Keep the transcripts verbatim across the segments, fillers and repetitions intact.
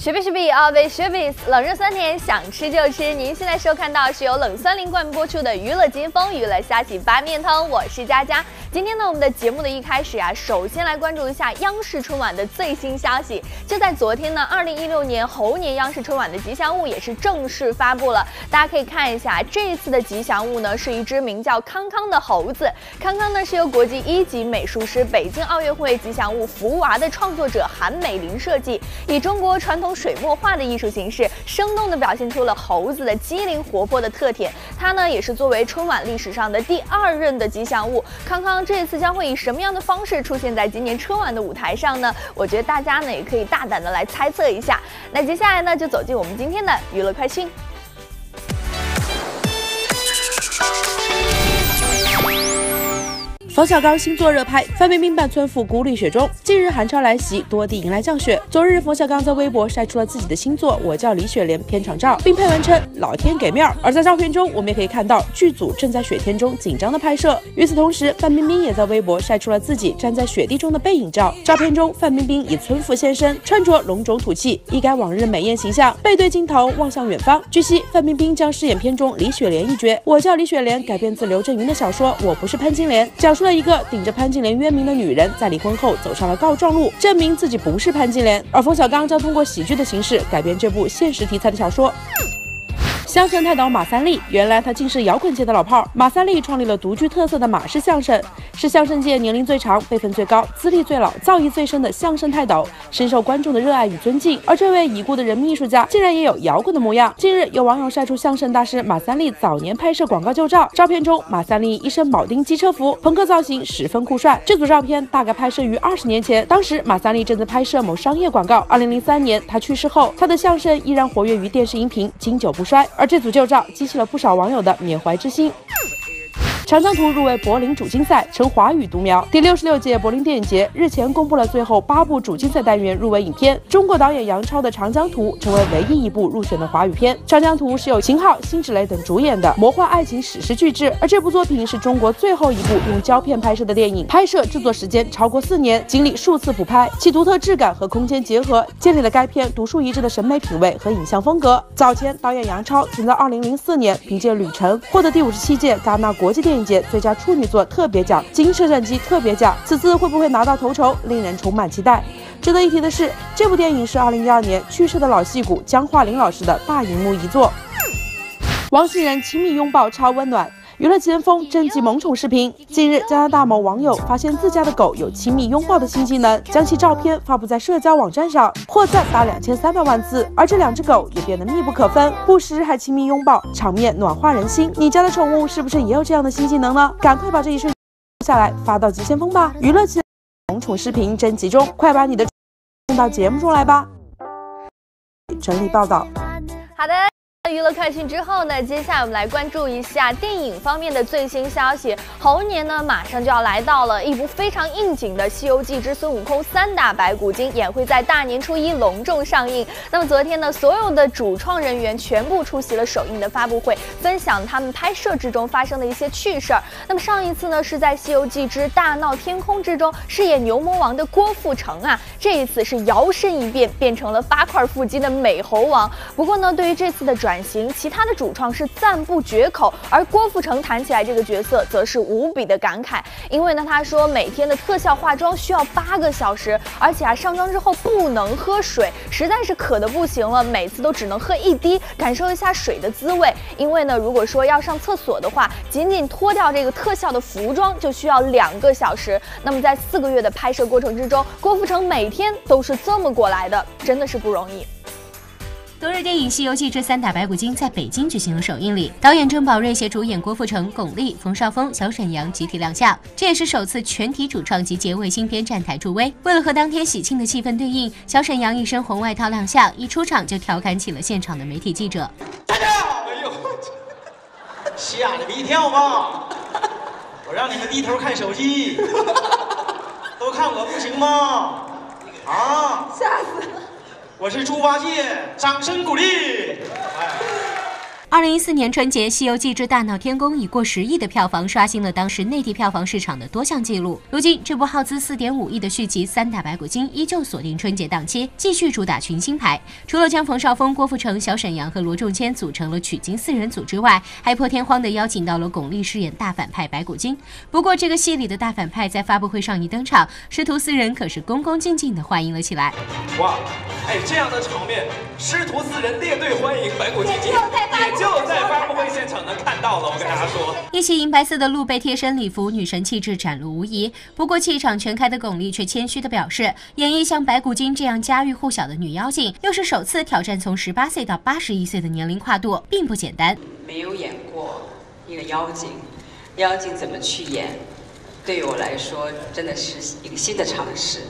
学必学必啊，为学必冷热酸甜，想吃就吃。您现在收看到是由冷酸林冠播出的《娱乐金风娱乐虾米八面汤》，我是佳佳。今天呢，我们的节目的一开始啊，首先来关注一下央视春晚的最新消息。就在昨天呢，二零一六年猴年央视春晚的吉祥物也是正式发布了。大家可以看一下，这次的吉祥物呢是一只名叫康康的猴子。康康呢是由国际一级美术师、北京奥运会吉祥物福娃的创作者韩美林设计，以中国传统水墨画的艺术形式，生动地表现出了猴子的机灵活泼的特点。它呢也是作为春晚历史上的第二任的吉祥物康康。这次将会以什么样的方式出现在今年春晚的舞台上呢？我觉得大家呢也可以大胆的来猜测一下。那接下来呢，就走进我们今天的娱乐快讯。冯小刚新作热拍，范冰冰版村妇孤立雪中。近日寒潮来袭，多地迎来降雪。昨日，冯小刚在微博晒出了自己的新作《我叫李雪莲》片场照，并配文称“老天给面”。而在照片中，我们也可以看到剧组正在雪天中紧张的拍摄。与此同时，范冰冰也在微博晒出了自己站在雪地中的背影照。照片中，范冰冰以村妇现身，穿着隆重土气，一改往日美艳形象，背对镜头望向远方。据悉，范冰冰将饰演片中李雪莲一角。《我叫李雪莲》改编自刘震云的小说《我不是潘金莲》，讲述了一个顶着潘金莲冤名的女人，在离婚后走上了告状路，证明自己不是潘金莲。而冯小刚将通过喜剧的形式改编这部现实题材的小说。相声泰斗马三立，原来他竟是摇滚界的老炮儿。马三立创立了独具特色的马式相声，是相声界年龄最长、辈分最高、资历最老、造诣最深的相声泰斗，深受观众的热爱与尊敬。而这位已故的人民艺术家，竟然也有摇滚的模样。近日，有网友晒出相声大师马三立早年拍摄广告旧照，照片中马三立一身铆钉机车服，朋克造型十分酷帅。这组照片大概拍摄于二十年前，当时马三立正在拍摄某商业广告。二零零三年他去世后，他的相声依然活跃于电视荧屏，经久不衰。而这组旧照激起了不少网友的缅怀之心。长江图入围柏林主竞赛，成华语独苗。第六十六届柏林电影节日前公布了最后八部主竞赛单元入围影片，中国导演杨超的《长江图》成为唯一一部入选的华语片。《长江图》是由秦昊、辛芷蕾等主演的魔幻爱情史诗巨制，而这部作品是中国最后一部用胶片拍摄的电影，拍摄制作时间超过四年，经历数次补拍，其独特质感和空间结合，建立了该片独树一帜的审美品味和影像风格。早前，导演杨超曾在二零零四年凭借《旅程》获得第五十七届戛纳国际电影节最佳处女作特别奖、金摄像机特别奖，此次会不会拿到头筹，令人充满期待。值得一提的是，这部电影是二零一二年去世的老戏骨江桦林老师的大荧幕遗作。王心仁亲密拥抱超温暖。娱乐前锋征集萌宠视频。近日，加拿大某网友发现自家的狗有亲密拥抱的新技能，将其照片发布在社交网站上，获赞达两千三百万次。而这两只狗也变得密不可分，不时还亲密拥抱，场面暖化人心。你家的宠物是不是也有这样的新技能呢？赶快把这一瞬间下来，发到极先锋吧！娱乐前萌宠视频征集中，快把你的送到节目中来吧。整理报道。好的。娱乐快讯之后呢，接下来我们来关注一下电影方面的最新消息。猴年呢马上就要来到了，一部非常应景的《西游记之孙悟空三打白骨精》也会在大年初一隆重上映。那么昨天呢，所有的主创人员全部出席了首映的发布会，分享他们拍摄之中发生的一些趣事儿。那么上一次呢是在《西游记之大闹天宫》之中饰演牛魔王的郭富城啊，这一次是摇身一变变成了八块腹肌的美猴王。不过呢，对于这次的转行，其他的主创是赞不绝口，而郭富城谈起来这个角色则是无比的感慨。因为呢，他说每天的特效化妆需要八个小时，而且啊上妆之后不能喝水，实在是渴得不行了，每次都只能喝一滴，感受一下水的滋味。因为呢，如果说要上厕所的话，仅仅脱掉这个特效的服装就需要两个小时。那么在四个月的拍摄过程之中，郭富城每天都是这么过来的，真的是不容易。昨日，电影《西游记之三打白骨精》在北京举行了首映礼，导演郑宝瑞携主演郭富城、巩俐、冯绍峰、小沈阳集体亮相，这也是首次全体主创及结为新片站台助威。为了和当天喜庆的气氛对应，小沈阳一身红外套亮相，一出场就调侃起了现场的媒体记者：“大家好，哎呦，吓你们一跳吧！我让你们低头看手机，都看我不行吗？啊，吓死了！”我是猪八戒，掌声鼓励。哎，二零一四年春节，《西游记之大闹天宫》以过十亿的票房刷新了当时内地票房市场的多项纪录。如今，这部耗资四点五亿的续集《三打白骨精》依旧锁定春节档期，继续主打群星牌。除了将冯绍峰、郭富城、小沈阳和罗仲谦组成了取经四人组之外，还破天荒地邀请到了巩俐饰演大反派白骨精。不过，这个戏里的大反派在发布会上一登场，师徒四人可是恭恭敬敬地欢迎了起来。哇，哎，这样的场面，师徒四人列队欢迎白骨精，也就在发布会现场能看到了。我跟大家说，一袭银白色的露背贴身礼服，女神气质展露无遗。不过气场全开的巩俐却谦虚地表示，演绎像白骨精这样家喻户晓的女妖精，又是首次挑战从十八岁到八十一岁的年龄跨度，并不简单。没有演过一个妖精，妖精怎么去演，对我来说真的是一个新的尝试。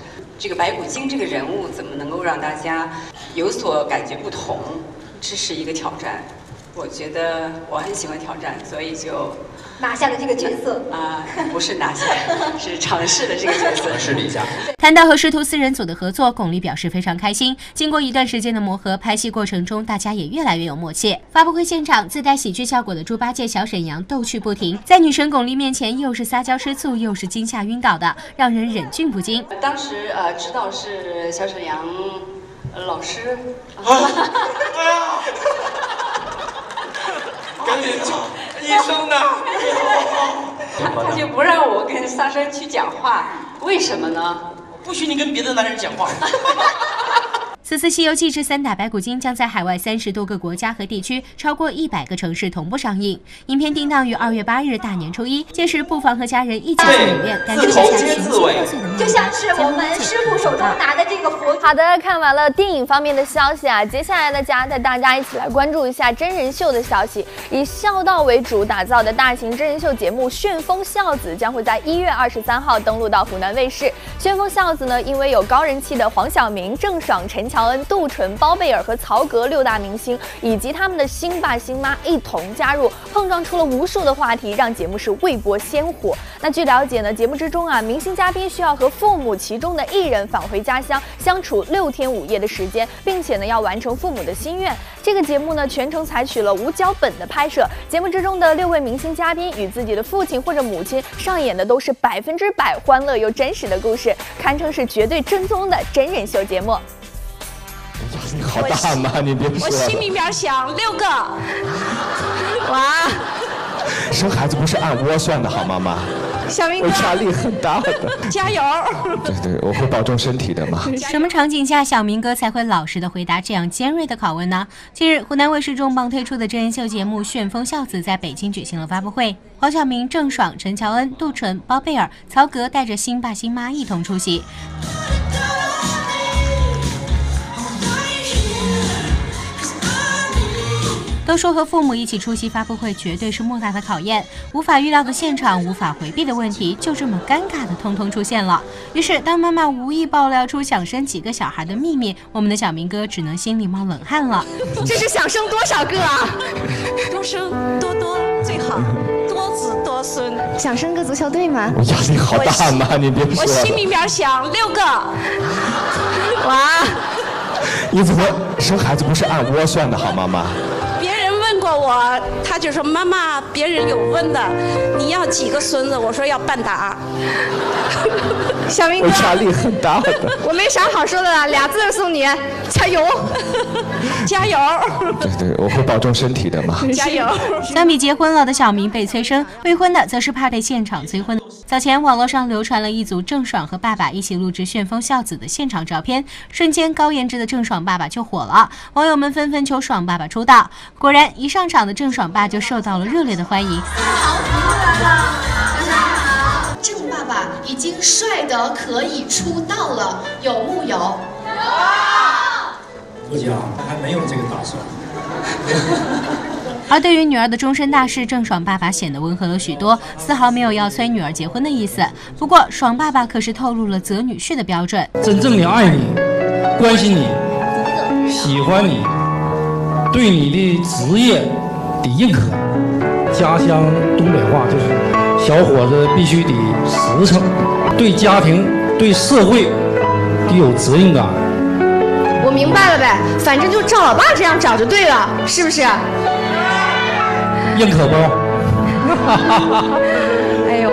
这个白骨精这个人物怎么能够让大家有所感觉不同，这是一个挑战。我觉得我很喜欢挑战，所以就拿下了这个角色啊、呃，不是拿下，是尝试了这个角色，尝试了一下。谈到和师徒四人组的合作，巩俐表示非常开心。经过一段时间的磨合，拍戏过程中大家也越来越有默契。发布会现场，自带喜剧效果的猪八戒、小沈阳逗趣不停，在女神巩俐面前又是撒娇吃醋，又是惊吓晕倒的，让人忍俊不禁。当时呃，指导是小沈阳、呃、老师。啊赶紧叫医生呢！他就不让我跟沙山去讲话，为什么呢？不许你跟别的男人讲话。此次《西游记之三打白骨精》将在海外三十多个国家和地区，超过一百个城市同步上映。影片定档于二月八日大年初一，届时不妨和家人一起去影院，感受一下群星荟萃的魅力。就像是我们师傅手中拿的这个佛。好的，看完了电影方面的消息啊，接下来呢，家带大家一起来关注一下真人秀的消息。以孝道为主打造的大型真人秀节目《旋风孝子》将会在一月二十三号登陆到湖南卫视。《旋风孝子》呢，因为有高人气的黄晓明、郑爽、陈乔。乔恩、杜淳、包贝尔和曹格六大明星以及他们的星爸星妈一同加入，碰撞出了无数的话题，让节目是未播先火。那据了解呢，节目之中啊，明星嘉宾需要和父母其中的一人返回家乡相处六天五夜的时间，并且呢要完成父母的心愿。这个节目呢全程采取了无脚本的拍摄，节目之中的六位明星嘉宾与自己的父亲或者母亲上演的都是百分之百欢乐又真实的故事，堪称是绝对正宗的真人秀节目。你好大妈，你别说了。我心里面想六个，哇！生孩子不是按窝算的好吗，妈？小明哥，我压力很大的。加油！对对，我会保重身体的嘛。什么场景下小明哥才会老实的回答这样尖锐的拷问呢？近日，湖南卫视重磅推出的真人秀节目《旋风孝子》在北京举行了发布会，黄晓明、郑爽、陈乔恩、杜淳、包贝尔、曹格带着星爸星妈一同出席。都说和父母一起出席发布会绝对是莫大的考验，无法预料的现场，无法回避的问题，就这么尴尬的通通出现了。于是当妈妈无意爆料出想生几个小孩的秘密，我们的小明哥只能心里冒冷汗了。这是想生多少个啊？多生多多最好，多子多孙。想生个足球队吗？我压力好大，妈，你别说了。我心里面想六个，哇！你怎么生孩子不是按窝算的好吗，妈？我他就说妈妈，别人有问的，你要几个孙子？我说要半打。小明哥，我压力很大的。我没啥好说的了，俩字送你，加油，加油。对对，我会保重身体的嘛。加油。相比结婚了的小明被催生，未婚的则是怕被现场催婚。早前网络上流传了一组郑爽和爸爸一起录制《旋风孝子》的现场照片，瞬间高颜值的郑爽爸爸就火了，网友们纷纷求爽爸爸出道。果然，一上场的郑爽爸就受到了热烈的欢迎。郑爸爸已经帅得可以出道了，有木有？有。不讲，还没有这个打算。而对于女儿的终身大事，郑爽爸爸显得温和了许多，丝毫没有要催女儿结婚的意思。不过，爽爸爸可是透露了择女婿的标准：真正的爱你、关心你、喜欢你、对你的职业得认可。家乡东北话就是，小伙子必须得实诚，对家庭、对社会得有责任感。我明白了呗，反正就照老爸这样找就对了，是不是？硬可包。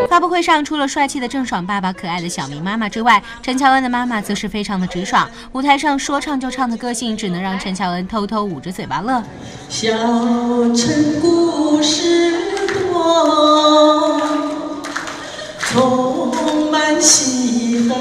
发布会上，除了帅气的郑爽爸爸、可爱的小明妈妈之外，陈乔恩的妈妈则是非常的直爽。舞台上说唱就唱的个性，只能让陈乔恩偷偷捂着嘴巴乐。小城故事多，充满喜乐。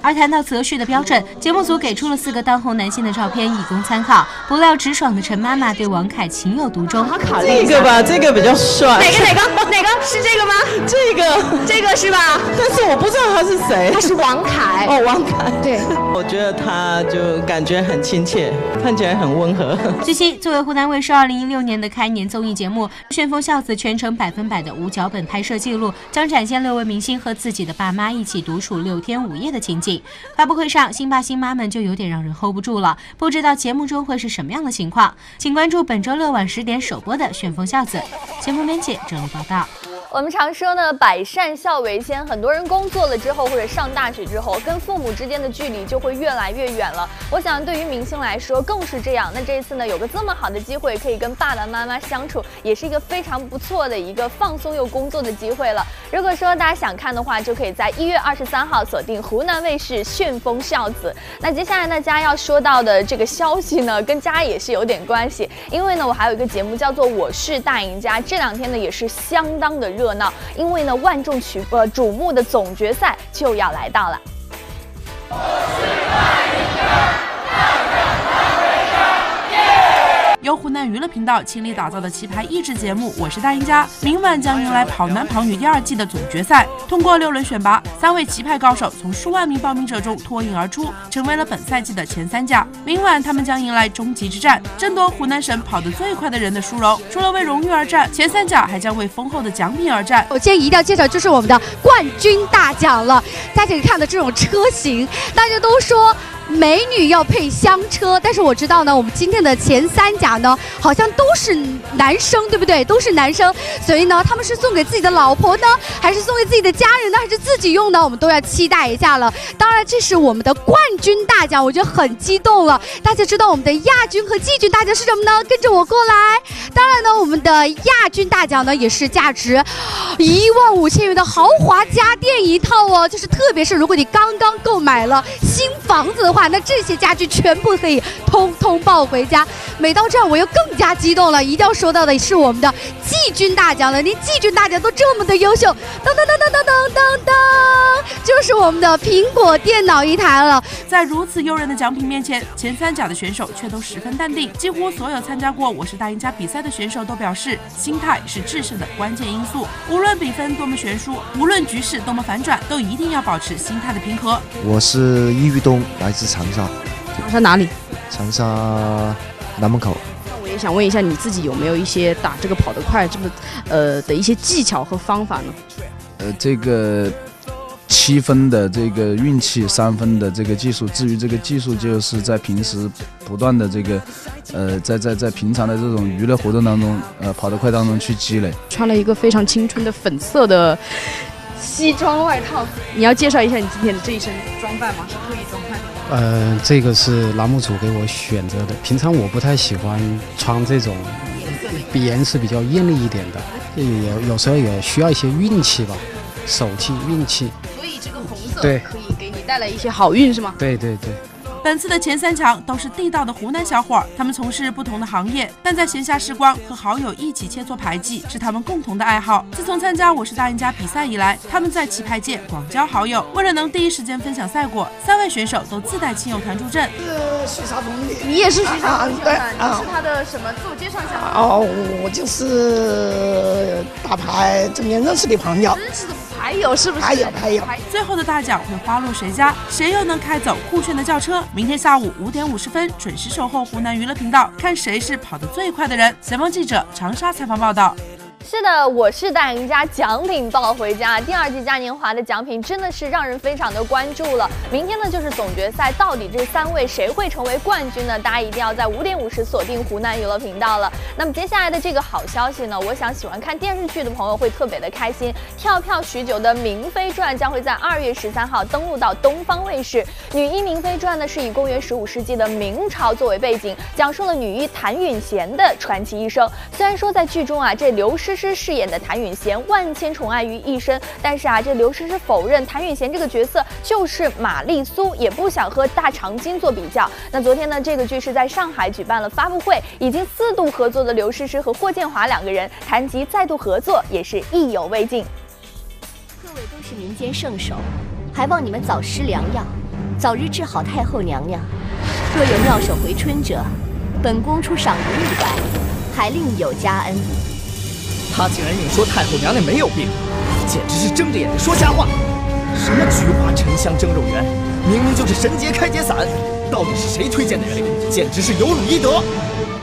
而谈到择婿的标准，节目组给出了四个当红男星的照片以供参考。不料直爽的陈妈妈对王凯情有独钟。好考虑一下，这个吧，这个比较帅。哪个哪个哪个是这个吗？这个这个是吧？但是我不知道他是谁。他是王凯。哦，王凯。对，我觉得他就感觉很亲切，看起来很温和。据悉，作为湖南卫视二零一六年的开年综艺节目，《旋风孝子》全程百分百的无脚本拍摄记录，将展现六位明星和自己的爸妈一起独处六天五夜的情景。发布会上，新爸新妈们就有点让人 hold 不住了，不知道节目中会是什么样的情况。请关注本周六晚十点首播的《旋风孝子》。前方编辑郑璐报道。我们常说呢，百善孝为先。很多人工作了之后，或者上大学之后，跟父母之间的距离就会越来越远了。我想，对于明星来说更是这样。那这一次呢，有个这么好的机会可以跟爸爸妈妈相处，也是一个非常不错的一个放松又工作的机会了。如果说大家想看的话，就可以在一月二十三号锁定湖南卫视《旋风孝子》。那接下来大家要说到的这个消息呢，跟家也是有点关系，因为呢，我还有一个节目叫做《我是大赢家》，这两天呢也是相当的热闹，因为呢，万众瞩呃瞩目的总决赛就要来到了。由湖南娱乐频道倾力打造的棋牌益智节目《我是大赢家》，明晚将迎来《跑男跑女》第二季的总决赛。通过六轮选拔，三位棋牌高手从数万名报名者中脱颖而出，成为了本赛季的前三甲。明晚他们将迎来终极之战，争夺湖南省跑得最快的人的殊荣。除了为荣誉而战，前三甲还将为丰厚的奖品而战。我今天一定要介绍就是我们的冠军大奖了，大家可以看到这种车型，大家都说美女要配香车，但是我知道呢，我们今天的前三甲呢，好像都是男生，对不对？都是男生，所以呢，他们是送给自己的老婆呢，还是送给自己的家人呢，还是自己用呢？我们都要期待一下了。当然，这是我们的冠军大奖，我觉得很激动了。大家知道我们的亚军和季军大奖是什么呢？跟着我过来。当然呢，我们的亚军大奖呢，也是价值一万五千元的豪华家电一套哦，就是特别是如果你刚刚购买了新房子的话，那这些家具全部可以通通抱回家。每到这儿，我又更加激动了。一定要说到的是我们的季军大奖了，连季军大奖都这么的优秀。当当当当当当当当，就是我们的苹果电脑一台了。在如此诱人的奖品面前，前三甲的选手却都十分淡定。几乎所有参加过《我是大赢家》比赛的选手都表示，心态是制胜的关键因素。无论比分多么悬殊，无论局势多么反转，都一定要保持心态的平和。我是易玉东，来自长沙。长沙哪里？长沙南门口。那我也想问一下，你自己有没有一些打这个跑得快这么呃的一些技巧和方法呢？呃，这个七分的这个运气，三分的这个技术。至于这个技术，就是在平时不断的这个呃，在在在平常的这种娱乐活动当中，呃，跑得快当中去积累。穿了一个非常青春的粉色的西装外套，你要介绍一下你今天的这一身装扮吗？是特意装扮的？呃，这个是栏目组给我选择的。平常我不太喜欢穿这种比颜色比较艳丽一点的，也有时候也需要一些运气吧，手气运气。所以这个红色可以给你带来一些好运是吗？对对对。本次的前三强都是地道的湖南小伙儿，他们从事不同的行业，但在闲暇时光和好友一起切磋牌技是他们共同的爱好。自从参加《我是大赢家》比赛以来，他们在棋牌界广交好友。为了能第一时间分享赛果，三位选手都自带亲友团助阵。呃，徐霞峰，你也是徐霞峰？对啊，你是他的什么？自我介绍一下。哦，我就是打牌这边认识的朋友。认识的牌友是不是？牌友，牌友。最后的大奖会花落谁家？谁又能开走酷炫的轿车？明天下午五点五十分准时守候湖南娱乐频道，看谁是跑得最快的人。前方记者长沙采访报道。是的，我是大赢家，奖品抱回家。第二季嘉年华的奖品真的是让人非常的关注了。明天呢就是总决赛，到底这三位谁会成为冠军呢？大家一定要在五点五十锁定湖南娱乐频道了。那么接下来的这个好消息呢，我想喜欢看电视剧的朋友会特别的开心。跳票许久的《明妃传》将会在二月十三号登陆到东方卫视。女医《明妃传》呢是以公元十五世纪的明朝作为背景，讲述了女医谭允贤的传奇一生。虽然说在剧中啊，这刘诗诗 诗饰演的谭允贤万千宠爱于一身，但是啊，这刘诗诗否认谭允贤这个角色就是玛丽苏，也不想和大长今做比较。那昨天呢，这个剧是在上海举办了发布会，已经四度合作的刘诗诗和霍建华两个人谈及再度合作，也是意犹未尽。各位都是民间圣手，还望你们早施良药，早日治好太后娘娘。若有妙手回春者，本宫出赏银一百，还另有加恩。 他竟然硬说太后娘娘没有病，简直是睁着眼睛说瞎话！什么菊花沉香蒸肉圆，明明就是神节开解散，到底是谁推荐的人？简直是有辱医德！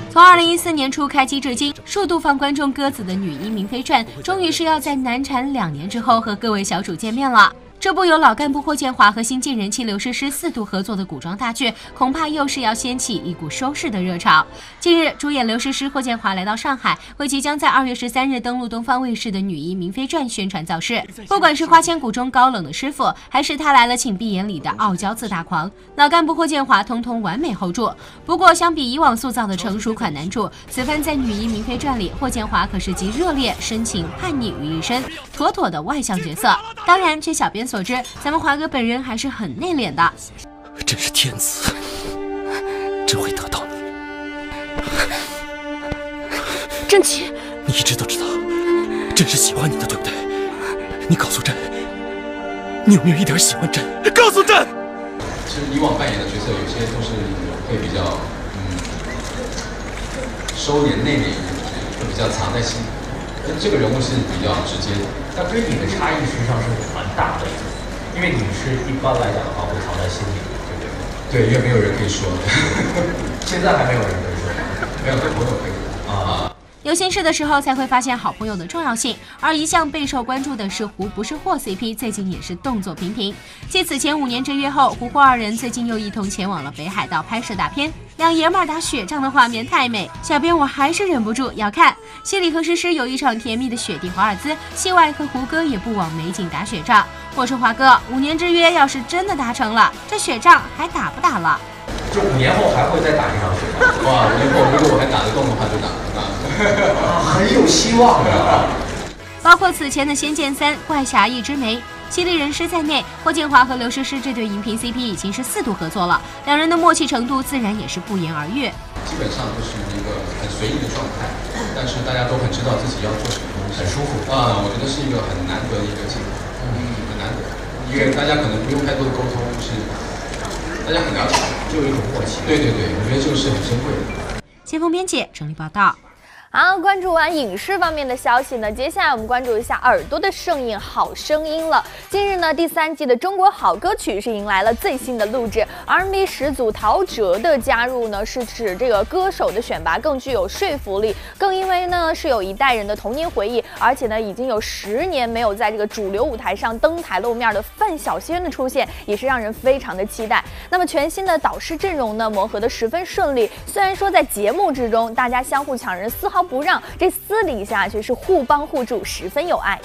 从二零一四年初开机至今，数度放观众鸽子的女医《明妃传》，终于是要在难产两年之后和各位小主见面了。 这部由老干部霍建华和新晋人气刘诗诗四度合作的古装大剧，恐怕又是要掀起一股收视的热潮。近日，主演刘诗诗、霍建华来到上海，为即将在二月十三日登陆东方卫视的女医《明妃传》宣传造势。不管是花千骨中高冷的师傅，还是他来了请闭眼里的傲娇自大狂，老干部霍建华通通完美 hold 住。不过，相比以往塑造的成熟款男主，此番在女医《明妃传》里，霍建华可是集热烈、深情、叛逆于一身，妥妥的外向角色。当然，据小编所。 所知，咱们华哥本人还是很内敛的。真是天赐，真会得到你。真奇，你一直都知道，真是喜欢你的，对不对？你告诉朕，你有没有一点喜欢朕？告诉朕。其实以往扮演的角色，有些都是会比较嗯收敛内敛一点，会比较藏在心里。 跟这个人物是比较直接的，但跟你的差异实际上是蛮大的，因为你是一般来讲的话会藏在心里，对不对？对，因为没有人可以说，现在还没有人可以说，没有跟朋友可以啊。有心事的时候才会发现好朋友的重要性，而一向备受关注的是胡不是霍 C P， 最近也是动作频频。继此前五年之约后，胡霍二人最近又一同前往了北海道拍摄大片。 两爷们打雪仗的画面太美，小编我还是忍不住要看。戏里和诗诗有一场甜蜜的雪地华尔兹，戏外和胡歌也不枉美景打雪仗。我说华哥，五年之约要是真的达成了，这雪仗还打不打了？就五年后还会再打一场雪仗？哇，五年后如果我还打得动的话，就打打、啊，很有希望的、啊。包括此前的《仙剑三》《怪侠一枝梅》。 犀利人师在内，霍建华和刘诗诗这对荧屏 C P 已经是四度合作了，两人的默契程度自然也是不言而喻。基本上就是一个很随意的状态，但是大家都很知道自己要做什么东西，很舒服啊、嗯！我觉得是一个很难得的一个进步，嗯，很难得，因为大家可能不用太多的沟通，就是大家很了解，就有一种默契。对对对，我觉得这个是很珍贵的。先锋编辑整理报道。 好，关注完影视方面的消息呢，接下来我们关注一下耳朵的盛宴《好声音》了。近日呢，第三季的《中国好歌曲》是迎来了最新的录制 ，R and B 始祖陶喆的加入呢，是使这个歌手的选拔更具有说服力，更因为呢是有一代人的童年回忆，而且呢已经有十年没有在这个主流舞台上登台露面的范晓萱的出现，也是让人非常的期待。那么全新的导师阵容呢，磨合的十分顺利，虽然说在节目之中大家相互抢人丝毫 不让，这私底下却是互帮互助，十分有爱。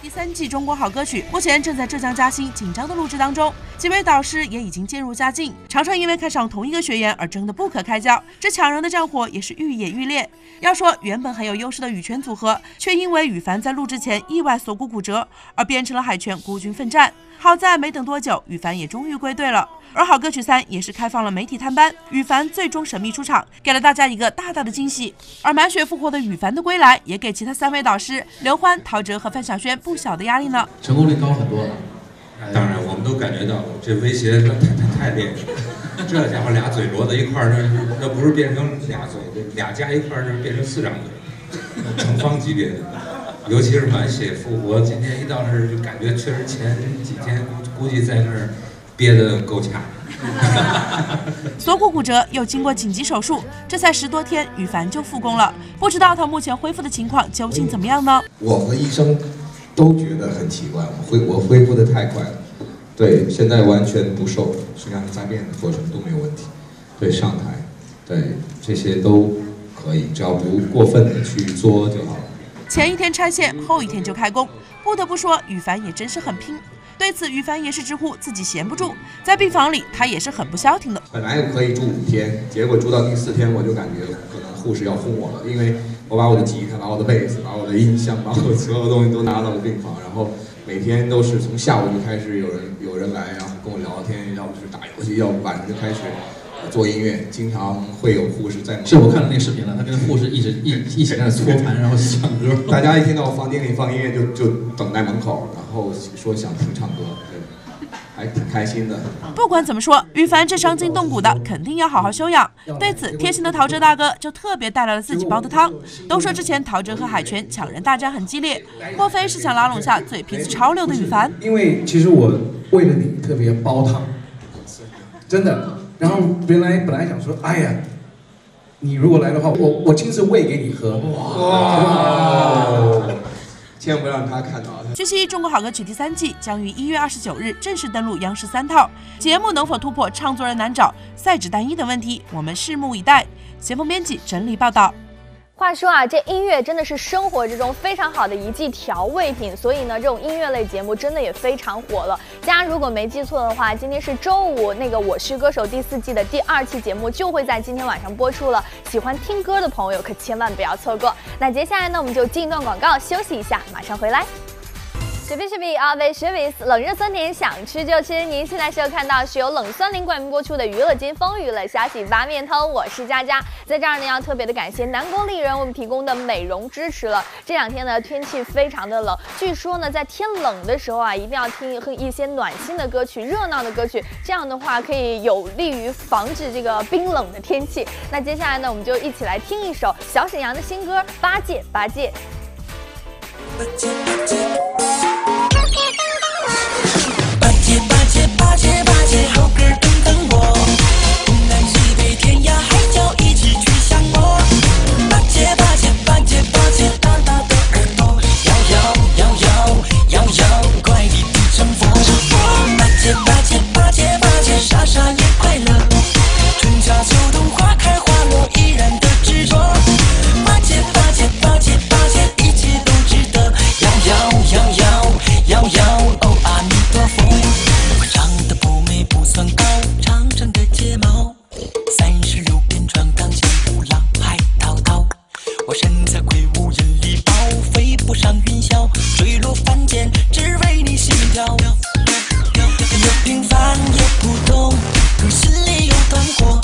第三季《中国好歌曲》目前正在浙江嘉兴紧张的录制当中，几位导师也已经渐入佳境，常常因为看上同一个学员而争得不可开交，这抢人的战火也是愈演愈烈。要说原本很有优势的羽泉组合，却因为羽凡在录制前意外锁骨骨折，而变成了海泉孤军奋战。好在没等多久，羽凡也终于归队了。 而好歌曲三也是开放了媒体探班，羽凡最终神秘出场，给了大家一个大大的惊喜。而满血复活的羽凡的归来，也给其他三位导师刘欢、陶喆和范晓萱不小的压力呢。成功率高很多了，当然我们都感觉到这威胁太太太厉害了，这家伙俩嘴摞在一块儿，那不是变成俩嘴，俩加一块儿就是变成四张嘴，成方级别的。尤其是满血复活，今天一到那儿就感觉确实前几天估计在那儿。 憋得够呛锁骨骨折又经过紧急手术，这才十多天，羽凡就复工了。不知道他目前恢复的情况究竟怎么样呢？我和医生都觉得很奇怪，我恢我恢复的太快了。对，现在完全不瘦，身上加变的过程都没有问题。对，上台，对这些都可以，只要不过分的去作就好了。 前一天拆线，后一天就开工。不得不说，羽凡也真是很拼。对此，羽凡也是直呼自己闲不住，在病房里他也是很不消停的。本来可以住五天，结果住到第四天，我就感觉可能护士要轰我了，因为我把我的吉他、把我的贝斯、把我的音箱、把我所有东西都拿到了病房，然后每天都是从下午就开始有人有人来，然后跟我聊聊天，要不是打游戏，要不晚上就开始。 做音乐，经常会有护士在。是我看到那个视频了，他跟护士一直一一起在那搓盘，然后唱歌。大家一听到房间里放音乐就，就就等在门口，然后说想听唱歌，对，还挺开心的。不管怎么说，羽凡这伤筋动骨的，肯定要好好休养。对此，贴心的陶喆大哥就特别带来了自己煲的汤。都说之前陶喆和海泉抢人大战很激烈，莫非是想拉拢下嘴皮子超溜的羽凡？因为其实我为了你特别煲汤，真的。 然后原来本来想说，哎呀，你如果来的话，我我亲自喂给你喝。哇！千万不让他看到。据悉，《中国好歌曲》第三季将于一月二十九日正式登陆央视三套。节目能否突破唱作人难找、赛制单一等问题，我们拭目以待。前锋编辑整理报道。 话说啊，这音乐真的是生活之中非常好的一剂调味品，所以呢，这种音乐类节目真的也非常火了。大家如果没记错的话，今天是周五，那个《我是歌手》第四季的第二期节目就会在今天晚上播出了。喜欢听歌的朋友可千万不要错过。那接下来呢，我们就进一段广告休息一下，马上回来。 学比学比啊，为学比冷热酸甜想吃就吃。您现在收看到是由冷酸林冠名播出的《娱乐金风娱乐虾洗八面汤》，我是佳佳。在这儿呢，要特别的感谢南宫丽人为我们提供的美容支持了。这两天呢，天气非常的冷，据说呢，在天冷的时候啊，一定要听一些暖心的歌曲、热闹的歌曲，这样的话可以有利于防止这个冰冷的天气。那接下来呢，我们就一起来听一首小沈阳的新歌《八戒八戒》。 八戒八戒八戒八戒，猴哥等等我，东南西北天涯海角一起去想我。八戒八戒八戒八戒，大大的耳朵，摇摇摇摇摇摇，快递地成佛。八戒八戒八戒八戒，傻傻也快乐，春夏秋冬花开花落，依然的执着。八戒八戒八戒八戒。 摇摇摇摇，哦阿弥陀佛。我长得不美不算高，长长的睫毛，三十六变穿堂小五郎海涛涛。我身材魁梧人力薄，飞不上云霄，坠落凡间只为你心跳。又平凡也普通，可心里有团火。